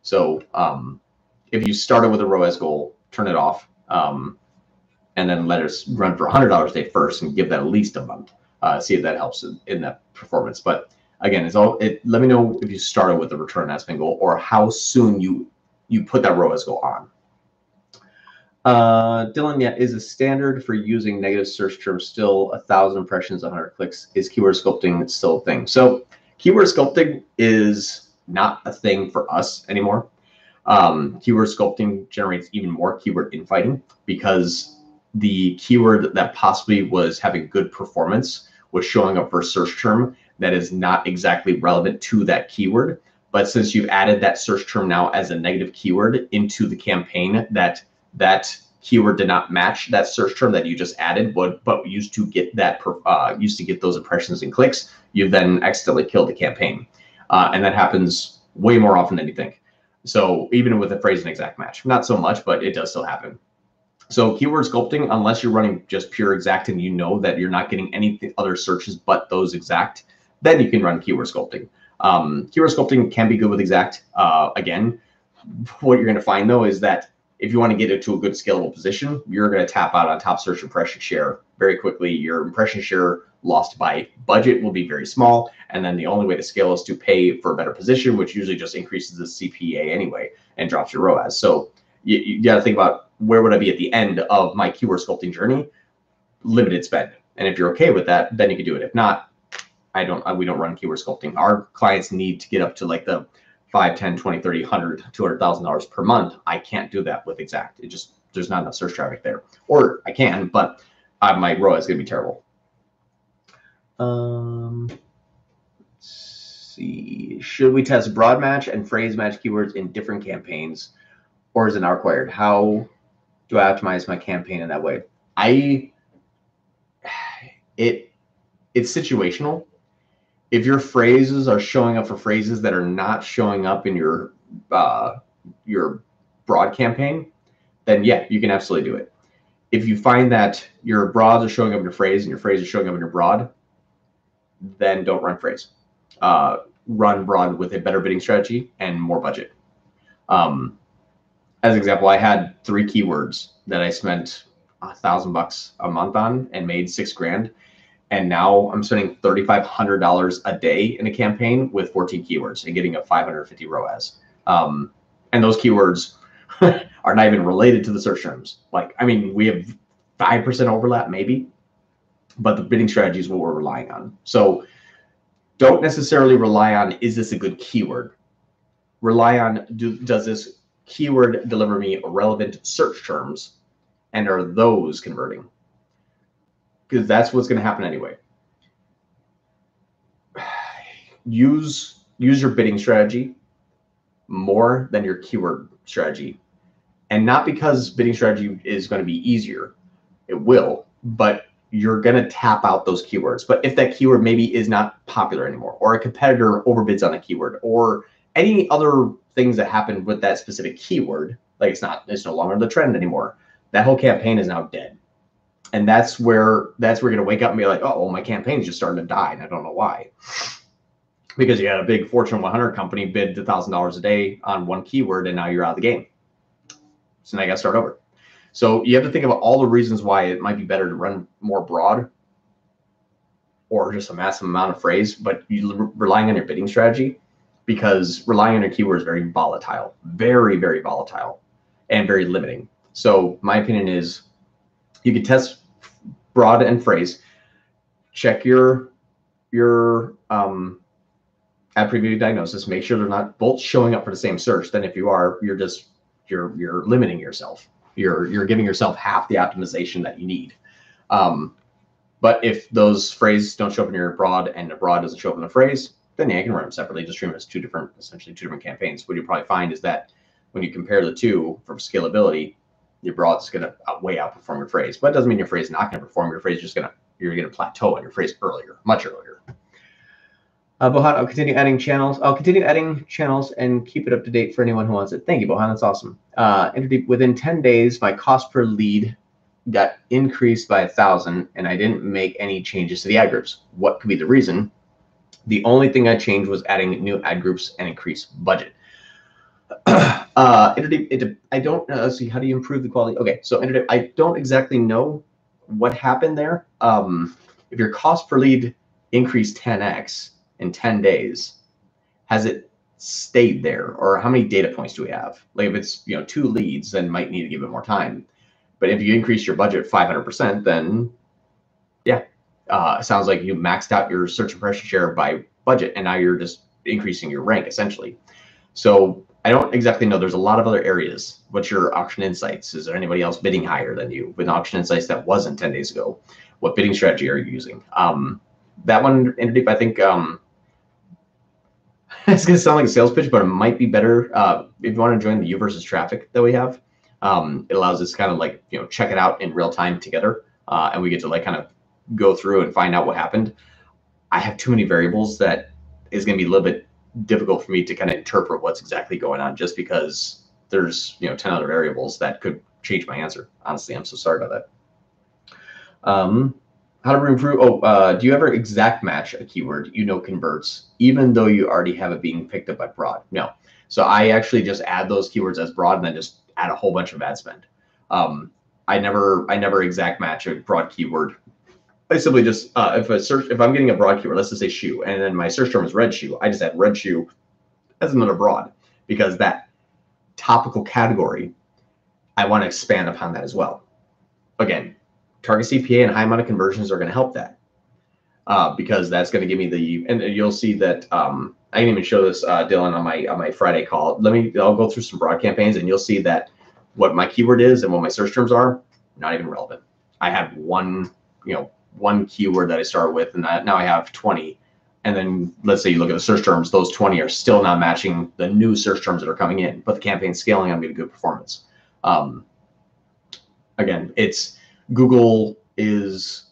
So um, if you started with a R O A S goal, turn it off, um, and then let us run for one hundred dollars a day first and give that at least a month. Uh, see if that helps in that performance. But again, it's all. It, let me know if you started with the return ad spend goal or how soon you you put that ROAS goal on. Uh, Dylan, yeah, is the standard for using negative search terms still a thousand impressions, one hundred clicks? Is keyword sculpting still a thing? So keyword sculpting is not a thing for us anymore. Um, keyword sculpting generates even more keyword infighting because the keyword that possibly was having good performance was showing up for a search term that is not exactly relevant to that keyword. But since you've added that search term now as a negative keyword into the campaign, that that keyword did not match that search term that you just added, but, but used to get that uh, used to get those impressions and clicks, you then accidentally killed the campaign. Uh, and that happens way more often than you think. So even with a phrase and exact match, not so much, but it does still happen. So keyword sculpting, unless you're running just pure exact and you know that you're not getting any other searches but those exact, then you can run keyword sculpting. Um, keyword sculpting can be good with exact. Uh, again, what you're going to find though is that if you want to get it to a good scalable position, you're going to tap out on top search impression share very quickly. Your impression share lost by budget will be very small. And then the only way to scale is to pay for a better position, which usually just increases the C P A anyway and drops your ROAS. So you, you got to think about where would I be at the end of my keyword sculpting journey? Limited spend. And if you're okay with that, then you can do it. If not, I don't, I, we don't run keyword sculpting. Our clients need to get up to like the five, ten, twenty, thirty, one hundred, two hundred thousand dollars per month. I can't do that with exact. It just, there's not enough search traffic there. Or I can, but I, my ROAS is going to be terrible. Um, let's see. Should we test broad match and phrase match keywords in different campaigns, or is it not required? How do I optimize my campaign in that way? I, it, it's situational. If your phrases are showing up for phrases that are not showing up in your uh, your broad campaign, then yeah, you can absolutely do it. If you find that your broads are showing up in your phrase and your phrase is showing up in your broad, then don't run phrase. Uh, run broad with a better bidding strategy and more budget. Um, as an example, I had three keywords that I spent a thousand bucks a month on and made six grand. And now I'm spending thirty-five hundred dollars a day in a campaign with fourteen keywords and getting a five hundred fifty ROAS. Um, and those keywords are not even related to the search terms. Like, I mean, we have five percent overlap maybe, but the bidding strategy is what we're relying on. So don't necessarily rely on, is this a good keyword? Rely on, do, does this keyword deliver me relevant search terms? And are those converting? Because that's what's going to happen anyway. Use, use your bidding strategy more than your keyword strategy. And not because bidding strategy is going to be easier. It will, but you're going to tap out those keywords. But if that keyword maybe is not popular anymore, or a competitor overbids on a keyword, or any other things that happened with that specific keyword, like it's not, it's no longer the trend anymore, that whole campaign is now dead. And that's where that's where you're gonna wake up and be like, oh, well, my campaign's just starting to die, and I don't know why. Because you had a big Fortune one hundred company bid one thousand dollars a day on one keyword, and now you're out of the game. So now you gotta start over. So you have to think about all the reasons why it might be better to run more broad or just a massive amount of phrase, but you're relying on your bidding strategy, because relying on your keyword is very volatile, very, very volatile, and very limiting. So my opinion is, you can test broad and phrase, check your your um, ad preview diagnosis, make sure they're not both showing up for the same search. Then if you are, you're just, you're, you're limiting yourself. You're, you're giving yourself half the optimization that you need. Um, but if those phrases don't show up in your broad and the broad doesn't show up in the phrase, then yeah, you can run them separately. Just treat them as two different, essentially two different campaigns. What you'll probably find is that when you compare the two for scalability, your broad is going to way outperform your phrase, but it doesn't mean your phrase is not going to perform. Your phrase is just going to, you're going to plateau on your phrase earlier, much earlier. Uh, Bohan, I'll continue adding channels. I'll continue adding channels and keep it up to date for anyone who wants it. Thank you, Bohan. That's awesome. Uh, within ten days, my cost per lead got increased by a thousand and I didn't make any changes to the ad groups. What could be the reason? The only thing I changed was adding new ad groups and increased budget. uh, it, it, I don't uh, see, how do you improve the quality? Okay, so I don't exactly know what happened there. Um, if your cost per lead increased ten X in ten days, has it stayed there? Or how many data points do we have? Like if it's, you know, two leads, then might need to give it more time. But if you increase your budget five hundred percent, then yeah, uh, sounds like you maxed out your search impression share by budget, and now you're just increasing your rank essentially. So I don't exactly know. There's a lot of other areas. What's your auction insights? Is there anybody else bidding higher than you with auction insights that wasn't ten days ago? What bidding strategy are you using? Um, that one, I think um, it's going to sound like a sales pitch, but it might be better uh, if you want to join the U versus traffic that we have. Um, it allows us to kind of like, you know, check it out in real time together. Uh, and we get to like kind of go through and find out what happened. I have too many variables that is going to be a little bit difficult for me to kind of interpret what's exactly going on, just because there's, you know, ten other variables that could change my answer. Honestly, I'm so sorry about that. Um, how do we improve? Oh, uh, do you ever exact match a keyword, you know, converts, even though you already have it being picked up by broad? No. So I actually just add those keywords as broad and then just add a whole bunch of ad spend. Um, I never, I never exact match a broad keyword. I simply just, uh, if a search, if I'm getting a broad keyword, let's just say shoe, and then my search term is red shoe, I just add red shoe as another broad, because that topical category, I want to expand upon that as well. Again, target C P A and high amount of conversions are going to help that, uh, because that's going to give me the, and you'll see that, um, I can even show this, uh, Dylan, on my on my Friday call. Let me, I'll go through some broad campaigns, and you'll see that what my keyword is and what my search terms are, not even relevant. I have one, you know, one keyword that I start with, and I, now I have twenty. And then let's say you look at the search terms, those twenty are still not matching the new search terms that are coming in, but the campaign's scaling, I'm getting good performance. Um, again, it's Google is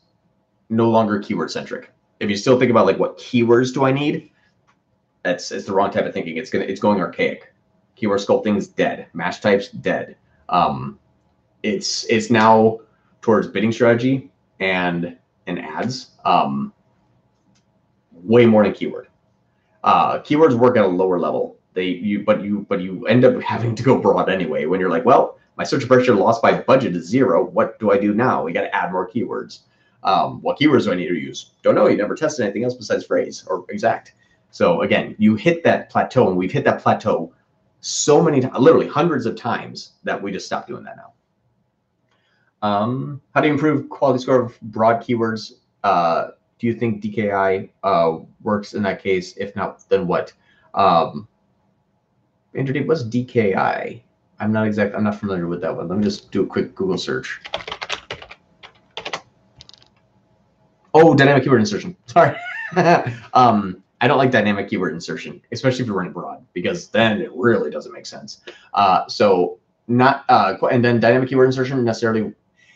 no longer keyword centric. If you still think about like, what keywords do I need? That's, it's the wrong type of thinking. It's gonna, it's going archaic. Keyword sculpting's dead. Match types dead. Um, it's it's now towards bidding strategy and and ads. Um, way more than keyword. Uh, keywords work at a lower level. They you but you but you end up having to go broad anyway. When you're like, well, my search impression loss by budget is zero. What do I do now? We got to add more keywords. Um, what keywords do I need to use? Don't know. You never tested anything else besides phrase or exact. So again, you hit that plateau, and we've hit that plateau so many times, literally hundreds of times, that we just stopped doing that now. Um, how do you improve quality score of broad keywords? Uh, do you think D K I uh, works in that case? If not, then what? Um, Interdeep, what's D K I? I'm not exact. I'm not familiar with that one. Let me just do a quick Google search. Oh, dynamic keyword insertion. Sorry. um, I don't like dynamic keyword insertion, especially if you're running broad, because then it really doesn't make sense. Uh, so not, uh, and then dynamic keyword insertion necessarily,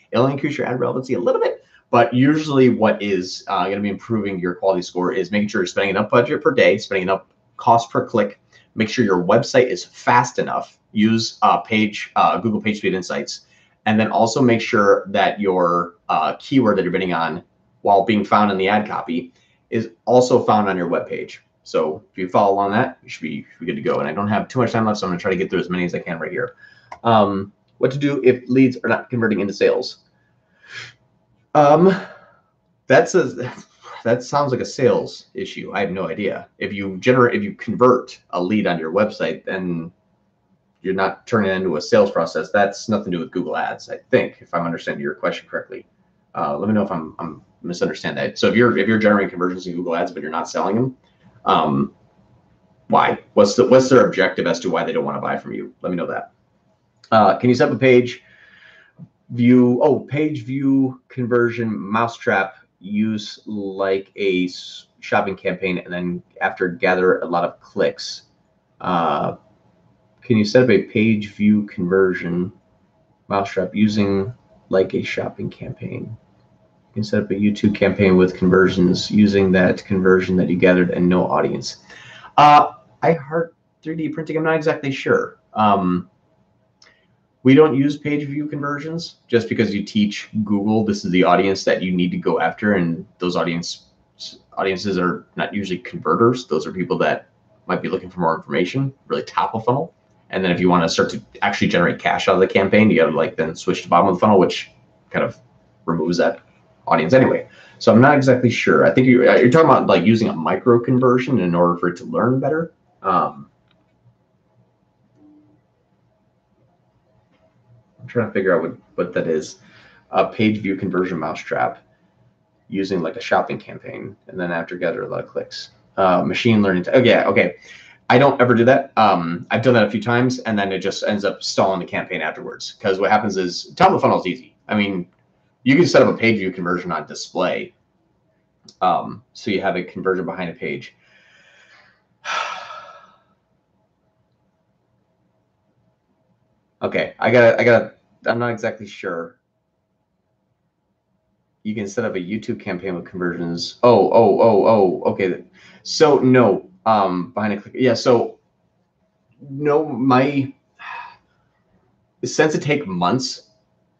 it'll increase your ad relevancy a little bit, but usually what is uh, going to be improving your quality score is making sure you're spending enough budget per day, spending enough cost per click, make sure your website is fast enough, use uh, page, uh, Google Page Speed Insights, and then also make sure that your uh, keyword that you're bidding on, while being found in the ad copy, is also found on your web page. So if you follow along that, you should be, you should be good to go. And I don't have too much time left, so I'm going to try to get through as many as I can right here. Um, what to do if leads are not converting into sales? Um, that's a, that sounds like a sales issue. I have no idea. If you generate, if you convert a lead on your website, then you're not turning it into a sales process. That's nothing to do with Google Ads, I think, if I'm understanding your question correctly. Uh, let me know if I'm, I'm misunderstand that. So if you're if you're generating conversions in Google Ads but you're not selling them, um, why? What's the what's their objective as to why they don't want to buy from you? Let me know that. Uh, can you set up a page view? Oh, page view conversion mousetrap use like a shopping campaign, and then after gather a lot of clicks. Uh, can you set up a page view conversion mousetrap using like a shopping campaign? You can set up a YouTube campaign with conversions using that conversion that you gathered and no audience. Uh, I heart three D printing, I'm not exactly sure. Um, we don't use page view conversions just because you teach Google this is the audience that you need to go after, and those audience audiences are not usually converters. Those are people that might be looking for more information, really top of funnel. And then if you want to start to actually generate cash out of the campaign, you got to like then switch to bottom of the funnel, which kind of removes that audience anyway. So I'm not exactly sure. I think you're, you're talking about like using a micro conversion in order for it to learn better. Um, I'm trying to figure out what, what that is. A page view conversion mousetrap using like a shopping campaign. And then after gather a lot of clicks, uh, machine learning. Oh yeah. Okay. I don't ever do that. Um, I've done that a few times, and then it just ends up stalling the campaign afterwards. Because what happens is top of the funnel is easy. I mean, you can set up a page view conversion on display. Um, so you have a conversion behind a page. Okay, I gotta, I gotta, I'm not exactly sure. You can set up a YouTube campaign with conversions. Oh, oh, oh, oh, okay. So no. Um, behind a click. Yeah. So no, my since it take months,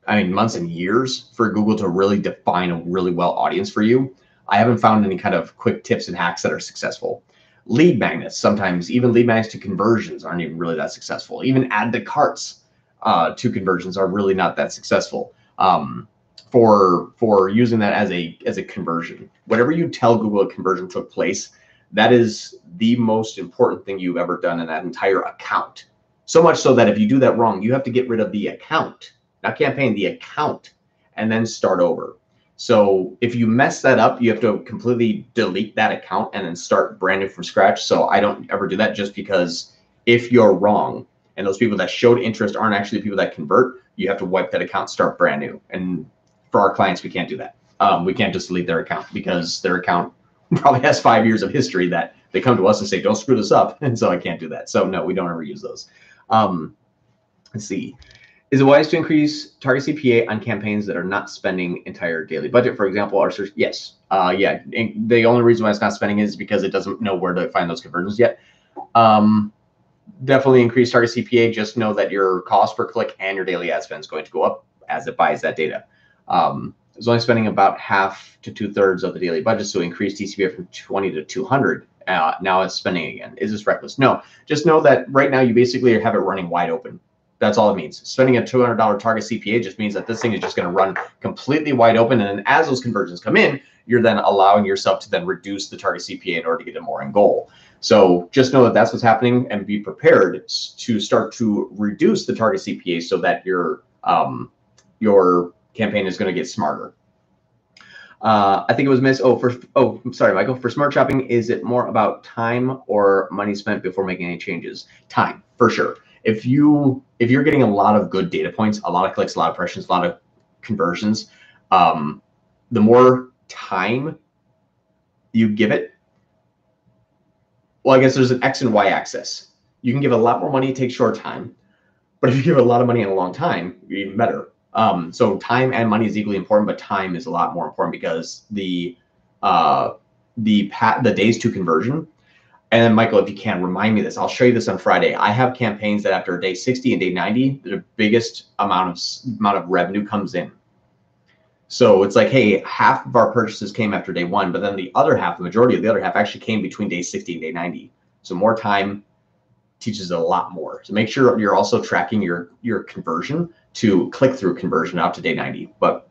I mean, months and years for Google to really define a really well audience for you. I haven't found any kind of quick tips and hacks that are successful. Lead magnets. Sometimes even lead magnets to conversions aren't even really that successful. Even add to carts, uh, to conversions are really not that successful. Um, for, for using that as a, as a conversion, whatever you tell Google a conversion took place, that is the most important thing you've ever done in that entire account. So much so that if you do that wrong, you have to get rid of the account, not campaign, the account, and then start over. So if you mess that up, you have to completely delete that account and then start brand new from scratch. So I don't ever do that, just because if you're wrong and those people that showed interest aren't actually the people that convert, you have to wipe that account, start brand new. And for our clients, we can't do that. Um, we can't just delete their account, because their account probably has five years of history that they come to us and say, don't screw this up. And so I can't do that. So no, we don't ever use those. Um, let's see. Is it wise to increase target C P A on campaigns that are not spending entire daily budget? For example, our search, yes. Uh, yeah, and the only reason why it's not spending is because it doesn't know where to find those conversions yet. Um, definitely increase target C P A. Just know that your cost per click and your daily ad spend is going to go up as it buys that data. Um, It's only spending about half to two thirds of the daily budget, so increase T C P A from twenty to two hundred. Uh, now it's spending again. Is this reckless? No. Just know that right now you basically have it running wide open. That's all it means. Spending a two hundred dollar target C P A just means that this thing is just going to run completely wide open, and then as those conversions come in, you're then allowing yourself to then reduce the target C P A in order to get it more in goal. So just know that that's what's happening, and be prepared to start to reduce the target C P A so that your um, your campaign is going to get smarter. Uh, I think it was missed. Oh, for, oh, sorry, Michael. For smart shopping, is it more about time or money spent before making any changes? Time, for sure. If you if you're getting a lot of good data points, a lot of clicks, a lot of impressions, a lot of conversions, um, the more time you give it, well, I guess there's an X and Y axis. You can give a lot more money, take short time, but if you give a lot of money in a long time, you're even better. Um, so time and money is equally important, but time is a lot more important, because the, uh, the pat the days to conversion. And then Michael, if you can remind me this, I'll show you this on Friday. I have campaigns that after day sixty and day ninety, the biggest amount of amount of revenue comes in. So it's like, hey, half of our purchases came after day one, but then the other half, the majority of the other half actually came between day sixty and day ninety. So more time teaches a lot more. So make sure you're also tracking your, your conversion to click-through conversion out to day ninety. But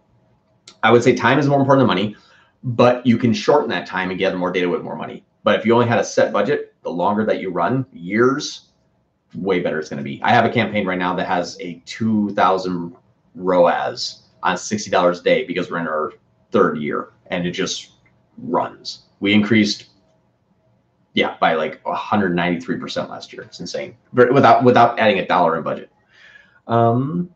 I would say time is more important than money, but you can shorten that time and gather more data with more money. But if you only had a set budget, the longer that you run, years, way better it's going to be. I have a campaign right now that has a two thousand R O A S on sixty dollars a day, because we're in our third year and it just runs. We increased, yeah, by like one hundred ninety-three percent last year. It's insane, without, without adding a dollar in budget. Um,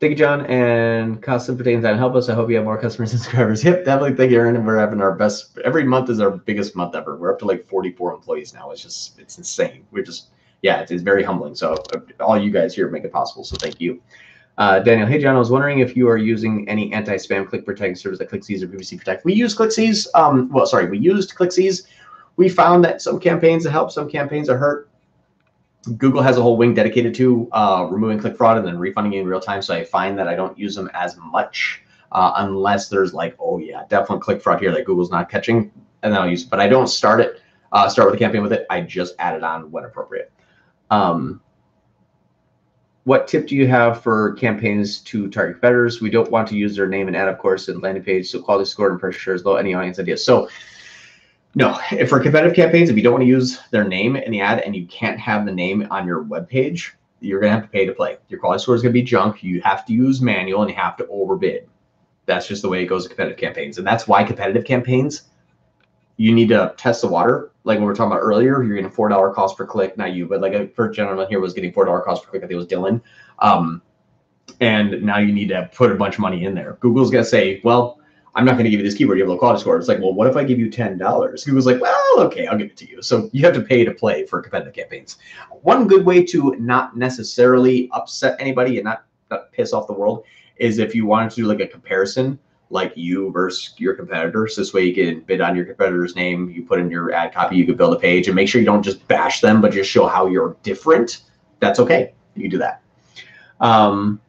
Thank you, John, and Costum, for taking time to help us. I hope you have more customers and subscribers. Yep, definitely. Thank you, Aaron. We're having our best. Every month is our biggest month ever. We're up to like forty-four employees now. It's just, it's insane. We're just, yeah, it's, it's very humbling. So all you guys here make it possible. So thank you. Uh, Daniel, hey, John, I was wondering if you are using any anti-spam click protecting service like ClickCease or P P C Protect. We use ClickCease. Um, well, sorry, we used ClickCease. We found that some campaigns help, some campaigns are hurt. Google has a whole wing dedicated to uh, removing click fraud and then refunding in real time. So I find that I don't use them as much uh, unless there's like, oh yeah, definitely click fraud here that Google's not catching, and then I'll use it. But I don't start it, uh, start with a campaign with it. I just add it on when appropriate. Um, what tip do you have for campaigns to target bettors? We don't want to use their name and ad, of course, in landing page, so quality score and pressure is low. Any audience ideas? So no, if for competitive campaigns, if you don't want to use their name in the ad and you can't have the name on your webpage, you're going to have to pay to play. Your quality score is going to be junk. You have to use manual and you have to overbid. That's just the way it goes in competitive campaigns. And that's why competitive campaigns, you need to test the water. Like we were talking about earlier, you're getting four dollars cost per click. Not you, but like a first gentleman here was getting four dollars cost per click. I think it was Dylan. Um, and now you need to put a bunch of money in there. Google's going to say, well, I'm not going to give you this keyword. You have a low quality score. It's like, well, what if I give you ten dollars? Google's like, well, okay, I'll give it to you. So you have to pay to play for competitive campaigns. One good way to not necessarily upset anybody and not, not piss off the world is if you wanted to do like a comparison, like you versus your competitors. This way you can bid on your competitor's name. You put in your ad copy, you could build a page and make sure you don't just bash them, but just show how you're different. That's okay. You do that. Um,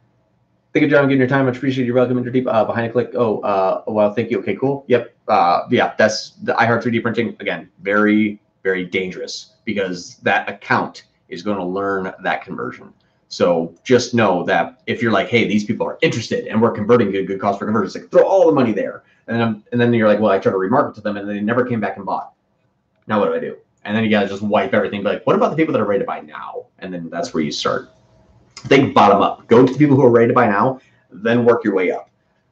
Thank you, John, for getting your time. Much appreciate your welcome, Interdeep. Uh, behind a click. Oh, uh, wow. Thank you. Okay, cool. Yep. Uh, yeah, that's the iHeart three D printing. Again, very, very dangerous because that account is going to learn that conversion. So just know that if you're like, hey, these people are interested and we're converting at a good cost per conversion, it's like throw all the money there. And then, I'm, and then you're like, well, I tried to remarket to them and they never came back and bought. Now what do I do? And then you got to just wipe everything. Be like, what about the people that are ready to buy now? And then that's where you start. Think bottom up. Go to the people who are ready to buy now, then work your way up.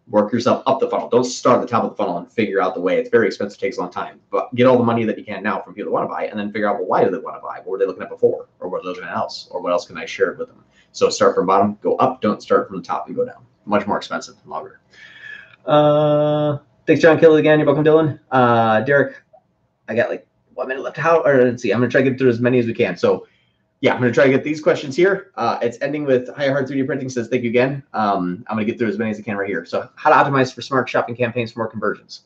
Work yourself up the funnel. Don't start at the top of the funnel and figure out the way. It's very expensive, takes a long time. But get all the money that you can now from people that want to buy and then figure out, well, why do they want to buy? What were they looking at before? Or what are they looking at else? Or what else can I share with them? So start from bottom, go up. Don't start from the top and go down. Much more expensive and longer. Uh, thanks, John Kelly again. You're welcome, Dylan. Uh, Derek, I got like one minute left. How? Or let's see. I'm going to try to get through as many as we can. So yeah, I'm going to try to get these questions here. Uh, it's ending with iHeart three D Printing says, thank you again. Um, I'm going to get through as many as I can right here. So how to optimize for smart shopping campaigns for more conversions.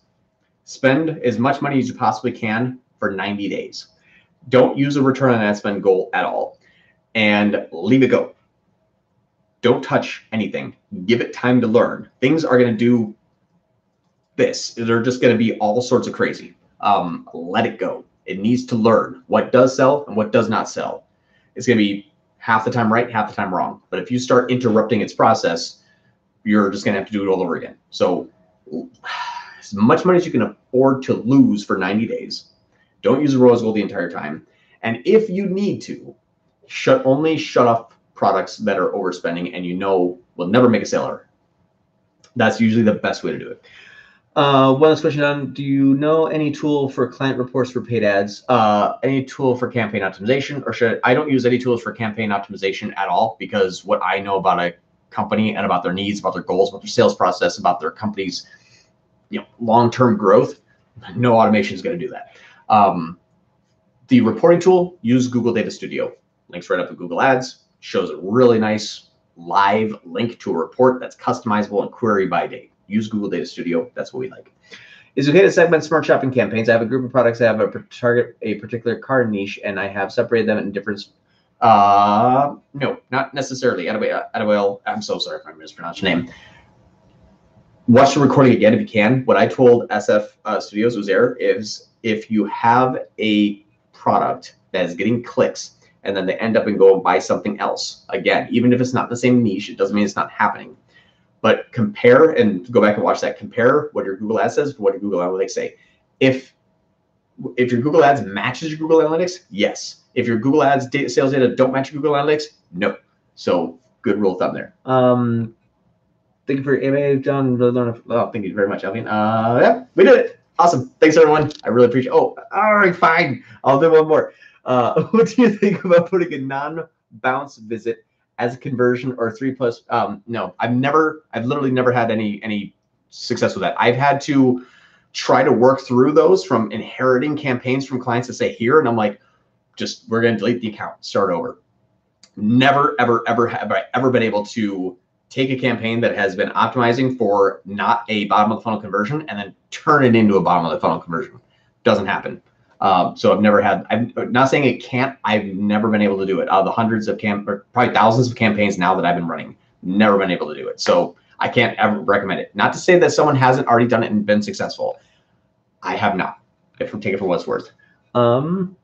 Spend as much money as you possibly can for ninety days. Don't use a return on ad spend goal at all. And leave it go. Don't touch anything. Give it time to learn. Things are going to do this. They're just going to be all sorts of crazy. Um, let it go. It needs to learn what does sell and what does not sell. It's going to be half the time right, half the time wrong. But if you start interrupting its process, you're just going to have to do it all over again. So as much money as you can afford to lose for ninety days, don't use a ROAS goal the entire time. And if you need to, shut only shut off products that are overspending and you know will never make a sale order. That's usually the best way to do it. Uh, one last question, John. Do you know any tool for client reports for paid ads? Uh, any tool for campaign optimization? Or should I, I don't use any tools for campaign optimization at all because what I know about a company and about their needs, about their goals, about their sales process, about their company's you know, long-term growth, no automation is going to do that. Um, the reporting tool, use Google Data Studio. Links right up to Google Ads. Shows a really nice live link to a report that's customizable and query by date. Use Google Data Studio. That's what we like. Is it okay to segment smart shopping campaigns? I have a group of products. I have a target a particular car niche, and I have separated them in different. Uh, no, not necessarily. Adewale, I'm so sorry if I mispronounced your name. Watch the recording again if you can. What I told S F uh, Studios Uzair is if you have a product that is getting clicks, and then they end up and go and buy something else again, even if it's not the same niche, it doesn't mean it's not happening. But compare and go back and watch that. Compare what your Google Ads says, what your Google Analytics say. If if your Google Ads matches your Google Analytics, yes. If your Google Ads data, sales data don't match your Google Analytics, no. So good rule of thumb there. Um, thank you for your email, John. Oh, thank you very much, Alvin. Uh, yeah, we did it. Awesome. Thanks, everyone. I really appreciate it. Oh, all right, fine. I'll do one more. Uh, what do you think about putting a non-bounce visit as a conversion or three plus? Um, no, I've never, I've literally never had any any success with that. I've had to try to work through those from inheriting campaigns from clients that say here, and I'm like, just we're gonna delete the account, start over. Never, ever, ever have I ever been able to take a campaign that has been optimizing for not a bottom of the funnel conversion and then turn it into a bottom of the funnel conversion. Doesn't happen. Um, so I've never had, I'm not saying it can't, I've never been able to do it. Out of the hundreds of camp, or probably thousands of campaigns now that I've been running, never been able to do it. So I can't ever recommend it. Not to say that someone hasn't already done it and been successful. I have not, if we take it for what it's worth. Um,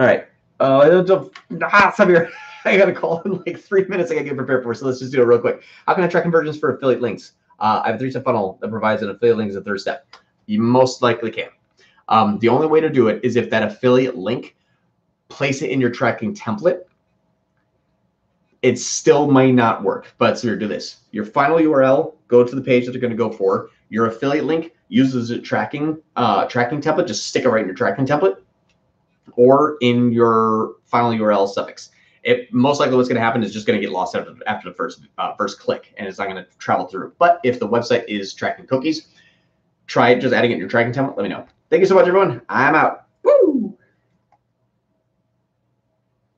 all right. Uh, ah, Samir, I got a call in like three minutes I got to get prepared for, so let's just do it real quick. How can I track conversions for affiliate links? Uh, I have a three-step funnel that provides an affiliate link as a third step. You most likely can. Um, the only way to do it is if that affiliate link, place it in your tracking template. It still may not work, but Samir, do this. Your final U R L, go to the page that they're going to go for. Your affiliate link uses a tracking uh, tracking template. Just stick it right in your tracking template or in your final U R L suffix. It most likely what's going to happen is just going to get lost after, after the first uh, first click, and it's not going to travel through. But if the website is tracking cookies, try just adding it in your tracking template. Let me know. Thank you so much, everyone. I'm out.